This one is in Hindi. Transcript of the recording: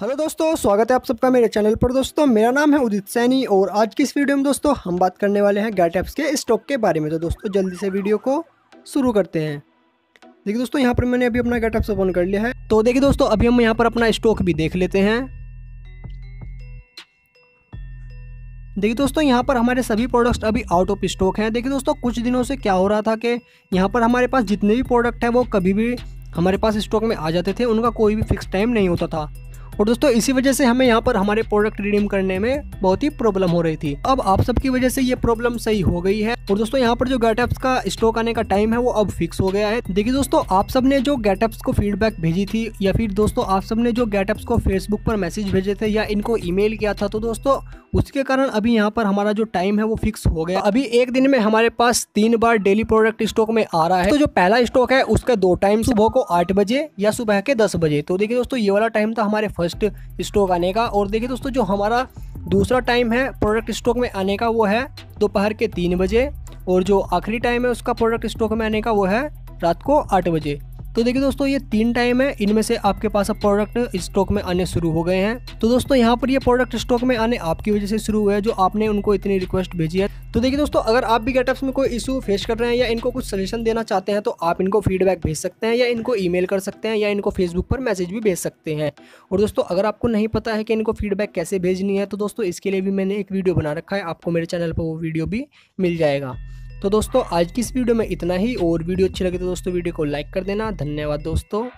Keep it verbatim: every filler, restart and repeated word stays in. हेलो दोस्तों, स्वागत है आप सबका मेरे चैनल पर। दोस्तों मेरा नाम है उदित सैनी और आज की इस वीडियो में दोस्तों हम बात करने वाले हैं गेट ऐप्स के स्टॉक के बारे में। तो दोस्तों जल्दी से वीडियो को शुरू करते हैं। देखिए दोस्तों, यहाँ पर मैंने अभी अपना गेट ऐप्स ओपन कर लिया है। तो देखिए दोस्तों, अभी हम यहाँ पर अपना स्टॉक भी देख लेते हैं। देखिए दोस्तों, यहाँ पर हमारे सभी प्रोडक्ट्स अभी आउट ऑफ स्टॉक हैं। देखिए दोस्तों, कुछ दिनों से क्या हो रहा था कि यहाँ पर हमारे पास जितने भी प्रोडक्ट हैं वो कभी भी हमारे पास स्टॉक में आ जाते थे, उनका कोई भी फिक्स टाइम नहीं होता था। और दोस्तों इसी वजह से हमें यहाँ पर हमारे प्रोडक्ट रिडीम करने में बहुत ही प्रॉब्लम हो रही थी। अब आप सबकी वजह से ये प्रॉब्लम सही हो गई है। और दोस्तों यहाँ पर जो गेट ऐप्स का स्टॉक आने का टाइम है वो अब फिक्स हो गया है। देखिए दोस्तों, आप सबने जो गेट ऐप्स को फीडबैक भेजी थी या फिर दोस्तों आप सबने जो गेट ऐप्स को फेसबुक पर मैसेज भेजे थे या इनको ईमेल किया था, तो दोस्तों उसके कारण अभी यहाँ पर हमारा जो टाइम है वो फिक्स हो गया। अभी एक दिन में हमारे पास तीन बार डेली प्रोडक्ट स्टॉक में आ रहा है। तो जो पहला स्टॉक है उसका दो टाइम, सुबह को आठ बजे या सुबह के दस बजे। तो देखिए दोस्तों ये वाला टाइम था हमारे फर्स्ट स्टॉक आने का। और देखिए दोस्तों जो हमारा दूसरा टाइम है प्रोडक्ट स्टॉक में आने का वो है दोपहर के तीन बजे। और जो आखिरी टाइम है उसका प्रोडक्ट स्टॉक में आने का वो है रात को आठ बजे। तो देखिए दोस्तों ये तीन टाइम है, इनमें से आपके पास अब प्रोडक्ट स्टॉक में आने शुरू हो गए हैं। तो दोस्तों यहाँ पर ये प्रोडक्ट स्टॉक में आने आपकी वजह से शुरू हुए हैं, जो आपने उनको इतनी रिक्वेस्ट भेजी है। तो देखिए दोस्तों, अगर आप भी गेट ऐप्स में कोई इशू फेस कर रहे हैं या इनको कुछ सजेशन देना चाहते हैं तो आप इनको फीडबैक भेज सकते हैं या इनको ईमेल कर सकते हैं या इनको फेसबुक पर मैसेज भी भेज सकते हैं। और दोस्तों अगर आपको नहीं पता है कि इनको फीडबैक कैसे भेजनी है तो दोस्तों इसके लिए भी मैंने एक वीडियो बना रखा है, आपको मेरे चैनल पर वो वीडियो भी मिल जाएगा। तो दोस्तों आज की इस वीडियो में इतना ही। और वीडियो अच्छी लगे तो दोस्तों वीडियो को लाइक कर देना। धन्यवाद दोस्तों।